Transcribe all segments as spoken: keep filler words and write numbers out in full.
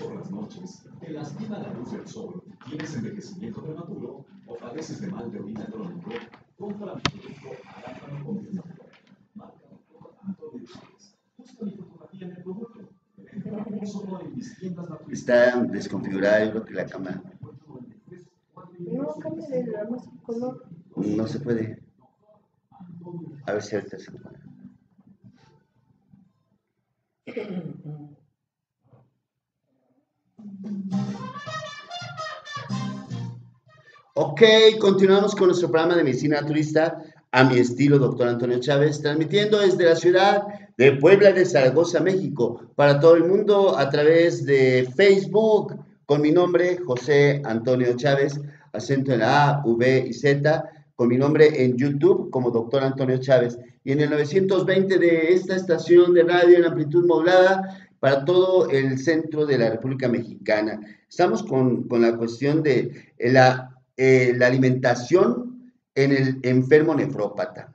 por las noches, te lastima la luz del sol, tienes envejecimiento prematuro o padeces de mal de orina crónico, compra mi producto Adáptalo con Bienventura. Marca doctor Antonio Chávez. Busca mi fotografía en el producto. Venta solo en mis tiendas naturistas. Está desconfigurada, yo creo que la cámara. No, cámbiale la música color. No se puede. A ver si ahorita se puede. Ok, continuamos con nuestro programa de medicina naturista a mi estilo, doctor Antonio Chávez, transmitiendo desde la ciudad de Puebla de Zaragoza, México, para todo el mundo a través de Facebook, con mi nombre, José Antonio Chávez, acento en la A, V y Z, con mi nombre en YouTube como doctor Antonio Chávez, y en el novecientos veinte de esta estación de radio en amplitud modulada, para todo el centro de la República Mexicana. Estamos con, con la cuestión de la, eh, la alimentación en el enfermo nefrópata.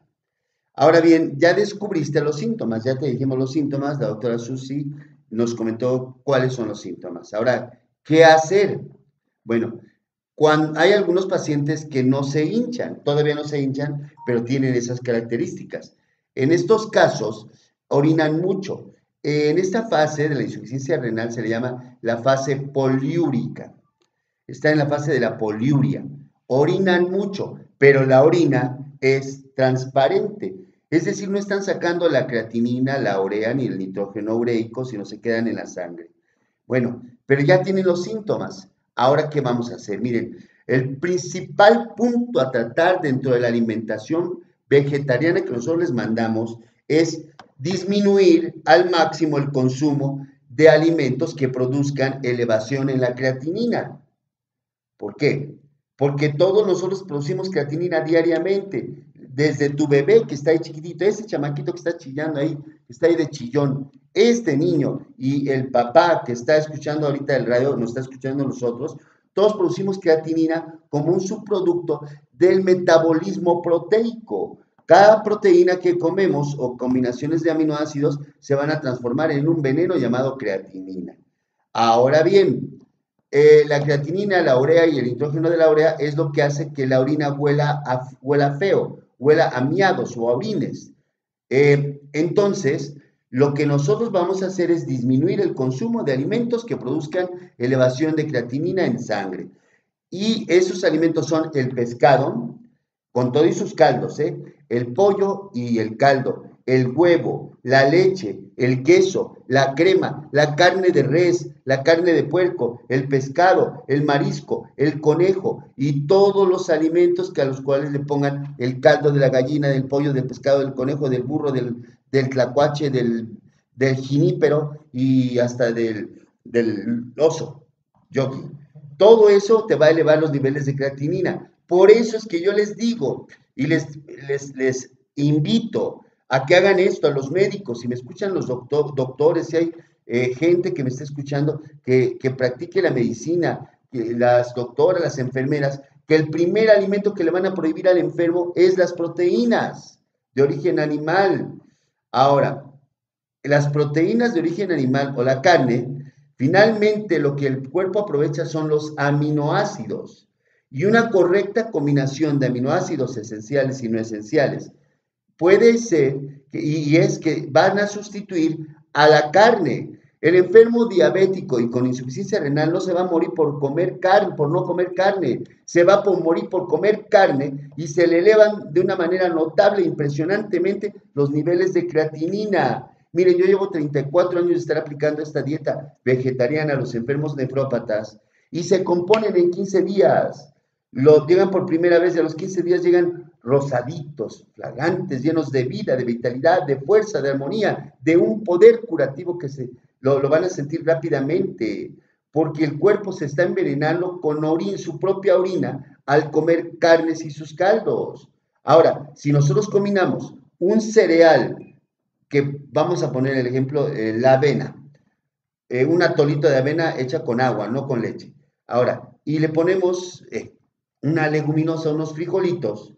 Ahora bien, ya descubriste los síntomas, ya te dijimos los síntomas, la doctora Susi nos comentó cuáles son los síntomas. Ahora, ¿qué hacer? Bueno, cuando hay algunos pacientes que no se hinchan, todavía no se hinchan, pero tienen esas características. En estos casos, orinan mucho. En esta fase de la insuficiencia renal se le llama la fase poliúrica. Está en la fase de la poliuria. Orinan mucho, pero la orina es transparente. Es decir, no están sacando la creatinina, la urea ni el nitrógeno ureico, sino se quedan en la sangre. Bueno, pero ya tienen los síntomas. Ahora, ¿qué vamos a hacer? Miren, el principal punto a tratar dentro de la alimentación vegetariana que nosotros les mandamos es disminuir al máximo el consumo de alimentos que produzcan elevación en la creatinina. ¿Por qué? Porque todos nosotros producimos creatinina diariamente, desde tu bebé que está ahí chiquitito, ese chamaquito que está chillando ahí, que está ahí de chillón, este niño y el papá que está escuchando ahorita el radio, nos está escuchando nosotros, todos producimos creatinina como un subproducto del metabolismo proteico. Cada proteína que comemos o combinaciones de aminoácidos se van a transformar en un veneno llamado creatinina. Ahora bien, eh, la creatinina, la urea y el nitrógeno de la urea es lo que hace que la orina huela, a, huela feo, huela a miados o a orines. Eh, entonces, lo que nosotros vamos a hacer es disminuir el consumo de alimentos que produzcan elevación de creatinina en sangre. Y esos alimentos son el pescado, con todo y sus caldos, ¿eh? El pollo y el caldo, el huevo, la leche, el queso, la crema, la carne de res, la carne de puerco, el pescado, el marisco, el conejo y todos los alimentos que a los cuales le pongan el caldo de la gallina, del pollo, del pescado, del conejo, del burro, del, del tlacuache, del, del jinípero y hasta del, del oso, yogi. Todo eso te va a elevar los niveles de creatinina. Por eso es que yo les digo y les, les, les invito a que hagan esto a los médicos. Si me escuchan los doctor, doctores, si hay eh, gente que me está escuchando, que, que practique la medicina, que las doctoras, las enfermeras, que el primer alimento que le van a prohibir al enfermo es las proteínas de origen animal. Ahora, las proteínas de origen animal o la carne, finalmente lo que el cuerpo aprovecha son los aminoácidos. Y una correcta combinación de aminoácidos esenciales y no esenciales puede ser, y es que van a sustituir a la carne. El enfermo diabético y con insuficiencia renal no se va a morir por comer carne, por no comer carne, se va a morir por comer carne y se le elevan de una manera notable, impresionantemente, los niveles de creatinina. Miren, yo llevo treinta y cuatro años de estar aplicando esta dieta vegetariana a los enfermos nefrópatas y se componen en quince días. Lo llegan por primera vez y a los quince días llegan rosaditos, flagrantes, llenos de vida, de vitalidad, de fuerza, de armonía, de un poder curativo que se, lo, lo van a sentir rápidamente, porque el cuerpo se está envenenando con orin, su propia orina al comer carnes y sus caldos. Ahora, si nosotros combinamos un cereal, que vamos a poner el ejemplo, eh, la avena, eh, un atolito de avena hecha con agua, no con leche. Ahora, y le ponemos... Eh, una leguminosa, unos frijolitos,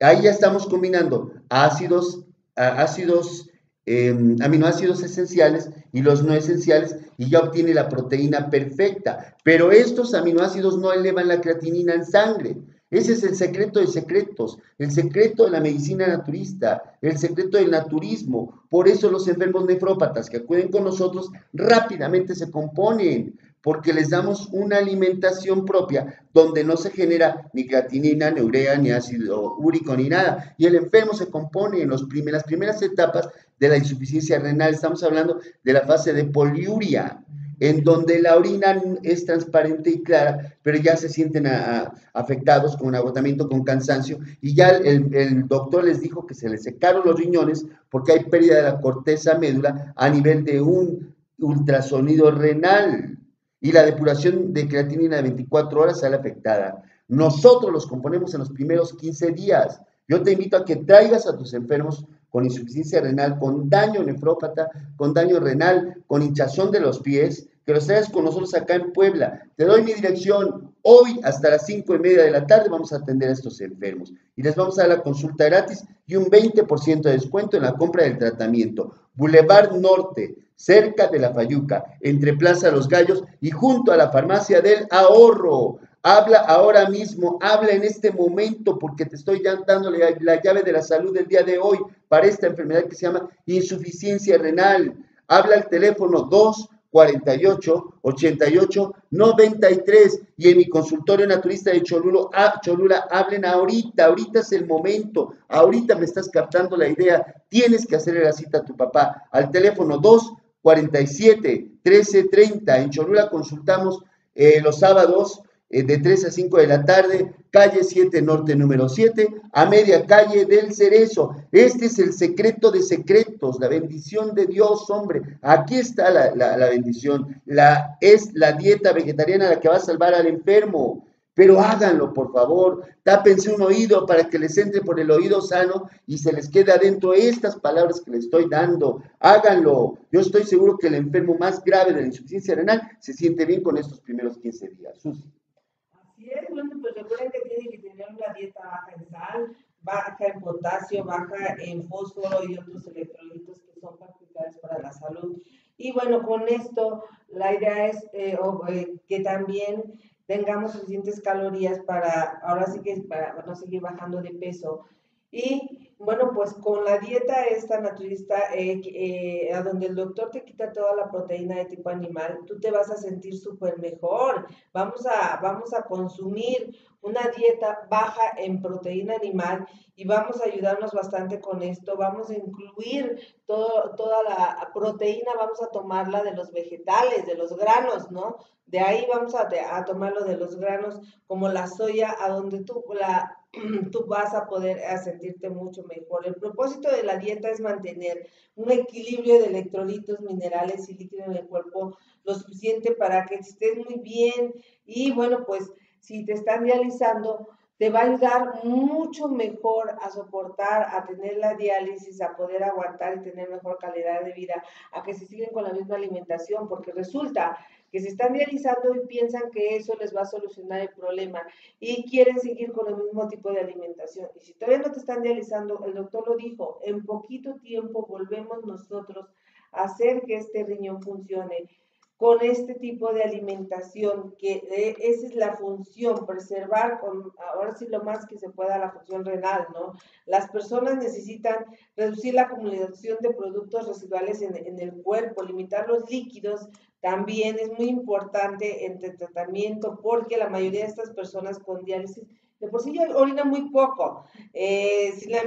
ahí ya estamos combinando ácidos, ácidos eh, aminoácidos esenciales y los no esenciales y ya obtiene la proteína perfecta. Pero estos aminoácidos no elevan la creatinina en sangre. Ese es el secreto de secretos, el secreto de la medicina naturista, el secreto del naturismo. Por eso los enfermos nefrópatas que acuden con nosotros rápidamente se componen, porque les damos una alimentación propia donde no se genera ni creatinina, ni urea, ni ácido úrico, ni nada. Y el enfermo se compone en los primer, las primeras etapas de la insuficiencia renal. Estamos hablando de la fase de poliuria, en donde la orina es transparente y clara, pero ya se sienten a, a, afectados con agotamiento, con cansancio, y ya el, el doctor les dijo que se les secaron los riñones porque hay pérdida de la corteza médula a nivel de un ultrasonido renal, y la depuración de creatinina de veinticuatro horas sale afectada. Nosotros los componemos en los primeros quince días. Yo te invito a que traigas a tus enfermos con insuficiencia renal, con daño nefrópata, con daño renal, con hinchazón de los pies, que los traigas con nosotros acá en Puebla. Te doy mi dirección. Hoy hasta las cinco y media de la tarde vamos a atender a estos enfermos y les vamos a dar la consulta gratis y un veinte por ciento de descuento en la compra del tratamiento. Boulevard Norte, cerca de La Fayuca, entre Plaza Los Gallos y junto a la Farmacia del Ahorro. Habla ahora mismo, habla en este momento, porque te estoy dando la llave de la salud del día de hoy para esta enfermedad que se llama insuficiencia renal. Habla al teléfono dos cuarenta y ocho, ochenta y ocho, noventa y tres y en mi consultorio naturista de Cholula, ah, Cholula, hablen ahorita, ahorita es el momento, ahorita me estás captando la idea, tienes que hacerle la cita a tu papá, al teléfono dos cuarenta y siete, trece treinta, en Cholula consultamos eh, los sábados, de tres a cinco de la tarde, calle siete Norte número siete, a media calle del Cerezo. Este es el secreto de secretos, la bendición de Dios, hombre. Aquí está la, la, la bendición. La, es la dieta vegetariana la que va a salvar al enfermo. Pero háganlo, por favor. Tápense un oído para que les entre por el oído sano y se les quede adentro estas palabras que les estoy dando. Háganlo. Yo estoy seguro que el enfermo más grave de la insuficiencia renal se siente bien con estos primeros quince días. Susi. Bueno, pues recuerden que tienen que tener una dieta baja en sal, baja en potasio, baja en fósforo y otros electrolitos que son particulares para la salud. Y bueno, con esto la idea es eh, o, eh, que también tengamos suficientes calorías para, ahora sí que para no seguir bajando de peso. Y bueno, pues con la dieta esta naturista, eh, eh, a donde el doctor te quita toda la proteína de tipo animal, tú te vas a sentir súper mejor. Vamos a, vamos a consumir una dieta baja en proteína animal y vamos a ayudarnos bastante con esto. Vamos a incluir todo, toda la proteína, vamos a tomarla de los vegetales, de los granos, ¿no? De ahí vamos a, a tomarlo de los granos como la soya, a donde tú la... tú vas a poder a sentirte mucho mejor. El propósito de la dieta es mantener un equilibrio de electrolitos, minerales y líquidos en el cuerpo lo suficiente para que estés muy bien. Y bueno, pues si te están dializando, te va a ayudar mucho mejor a soportar, a tener la diálisis, a poder aguantar y tener mejor calidad de vida, a que se siguen con la misma alimentación, porque resulta que se están dializando y piensan que eso les va a solucionar el problema y quieren seguir con el mismo tipo de alimentación. Y si todavía no te están dializando, el doctor lo dijo, en poquito tiempo volvemos nosotros a hacer que este riñón funcione con este tipo de alimentación, que esa es la función, preservar, con, ahora sí lo más que se pueda, la función renal, ¿no? Las personas necesitan reducir la acumulación de productos residuales en, en el cuerpo, limitar los líquidos. También es muy importante entre tratamiento porque la mayoría de estas personas con diálisis, de por sí orina muy poco, eh, sin, la,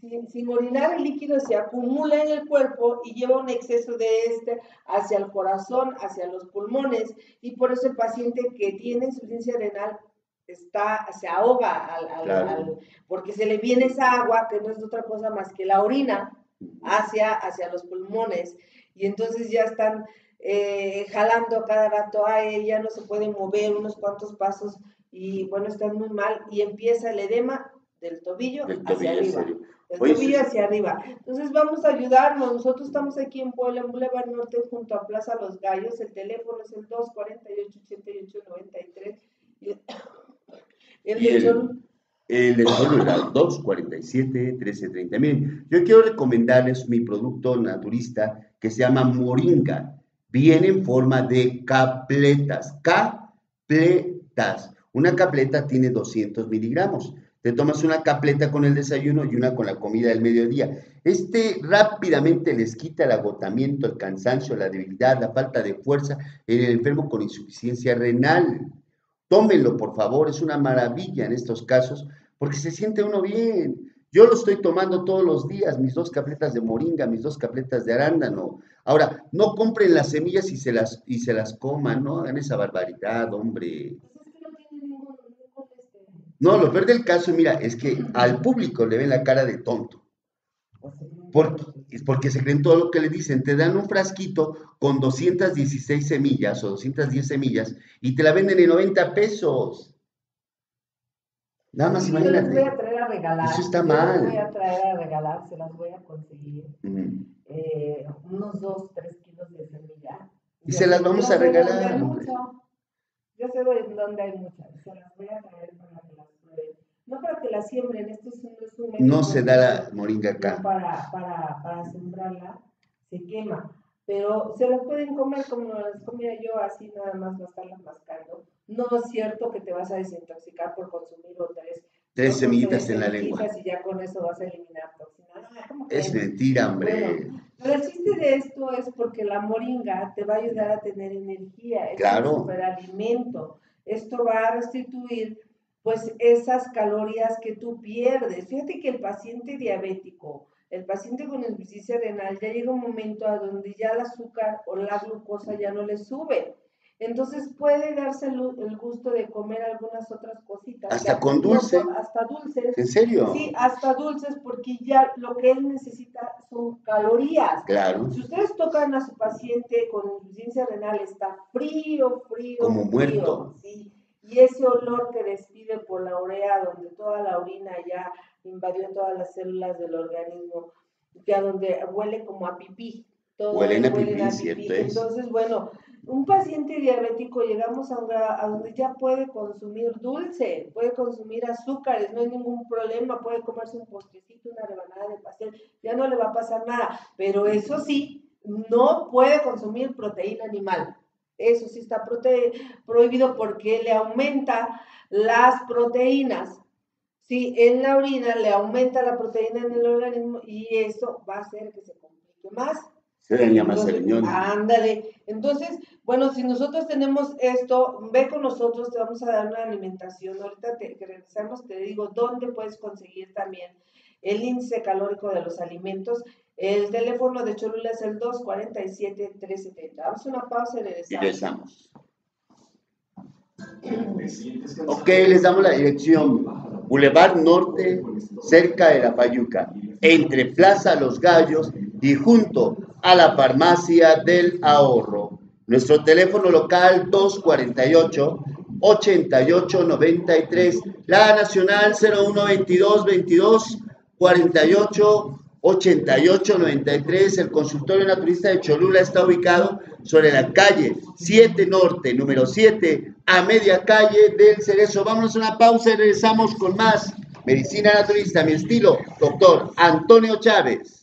sin, sin orinar el líquido se acumula en el cuerpo y lleva un exceso de este hacia el corazón, hacia los pulmones, y por eso el paciente que tiene insuficiencia renal está, se ahoga, al, al, claro. al, porque se le viene esa agua que no es otra cosa más que la orina hacia, hacia los pulmones, y entonces ya están... Eh, jalando cada rato, ay, ya no se puede mover unos cuantos pasos y bueno, están muy mal y empieza el edema del tobillo, del hacia, tobillo arriba, hacia arriba, del Oye, tobillo sí. hacia arriba. Entonces vamos a ayudarnos, nosotros estamos aquí en Puebla, en Boulevard Norte junto a Plaza Los Gallos, el teléfono es el dos cuarenta y ocho, ochenta y ocho, noventa y tres y el, el, y el... El de Cholula, doscientos cuarenta y siete, trece treinta. Miren, yo quiero recomendarles mi producto naturista que se llama Moringa. Viene en forma de capletas, capletas. Una capleta tiene doscientos miligramos. Te tomas una capleta con el desayuno y una con la comida del mediodía. Este rápidamente les quita el agotamiento, el cansancio, la debilidad, la falta de fuerza en el enfermo con insuficiencia renal. Tómenlo, por favor, es una maravilla en estos casos, porque se siente uno bien. Yo lo estoy tomando todos los días, mis dos capletas de moringa, mis dos capletas de arándano. Ahora, no compren las semillas y se las, y se las coman, no hagan esa barbaridad, hombre. No, lo peor del caso, mira, es que al público le ven la cara de tonto. Porque, porque se creen todo lo que le dicen. Te dan un frasquito con doscientas dieciséis semillas o doscientas diez semillas y te la venden en noventa pesos. Nada más, imagínate. Yo las voy a traer a regalar. Eso está mal. Yo las voy a traer a regalar, se las voy a conseguir. Mm. Eh, unos dos, tres kilos de semilla. Y, y se las vamos a regalar. Yo sé dónde hay muchas. Se las voy a traer para que las prueben. No para que la siembren, esto es un resumen. No se da la moringa acá. Para, para, para sembrarla, se quema. Pero se las pueden comer como las comía yo, así nada más vas a estarlas mascando. No es cierto que te vas a desintoxicar por consumir o tres. Tres no, semillitas tres en la lengua. Y ya con eso vas a eliminar toxinas. Es mentira, hombre. Bueno, pero el chiste de esto es porque la moringa te va a ayudar a tener energía. Es claro. Un superalimento. Esto va a restituir pues esas calorías que tú pierdes. Fíjate que el paciente diabético, el paciente con insuficiencia renal, ya llega un momento a donde ya el azúcar o la glucosa ya no le sube. Entonces puede darse el gusto de comer algunas otras cositas. ¿Hasta con dulce? Hasta dulces. ¿En serio? Sí, hasta dulces, porque ya lo que él necesita son calorías. Claro. Si ustedes tocan a su paciente con insuficiencia renal, está frío, frío, como frío, muerto. Sí. Y ese olor que despide por la urea, donde toda la orina ya invadió todas las células del organismo, que a donde huele como a pipí. Todo huelen a huelen pipí, a pipí. ¿Cierto es? Entonces, bueno, un paciente diabético llegamos a, una, a donde ya puede consumir dulce, puede consumir azúcares, no hay ningún problema, puede comerse un postrecito, una rebanada de pastel, ya no le va a pasar nada. Pero eso sí, no puede consumir proteína animal. Eso sí está prohibido porque le aumenta las proteínas. Sí, en la orina le aumenta la proteína en el organismo y eso va a hacer que se complique más. Se daña más el riñón. Ándale. Entonces, bueno, si nosotros tenemos esto, ve con nosotros, te vamos a dar una alimentación. Ahorita te, que regresamos te digo dónde puedes conseguir también el índice calórico de los alimentos. El teléfono de Cholula es el dos cuarenta y siete, tres setenta. Damos una pausa y regresamos. Y regresamos. Ok, les damos la dirección. Boulevard Norte, cerca de La Fayuca, entre Plaza Los Gallos y junto a la Farmacia del Ahorro. Nuestro teléfono local dos cuarenta y ocho, ochenta y ocho noventa y tres. La nacional cero uno veintidós, veintidós cuarenta y ocho, ochenta y ocho noventa y tres. El consultorio naturista de Cholula está ubicado sobre la calle siete norte, número siete, a media calle del Cerezo. Vámonos a una pausa y regresamos con más Medicina Naturista, mi estilo, doctor Antonio Chávez.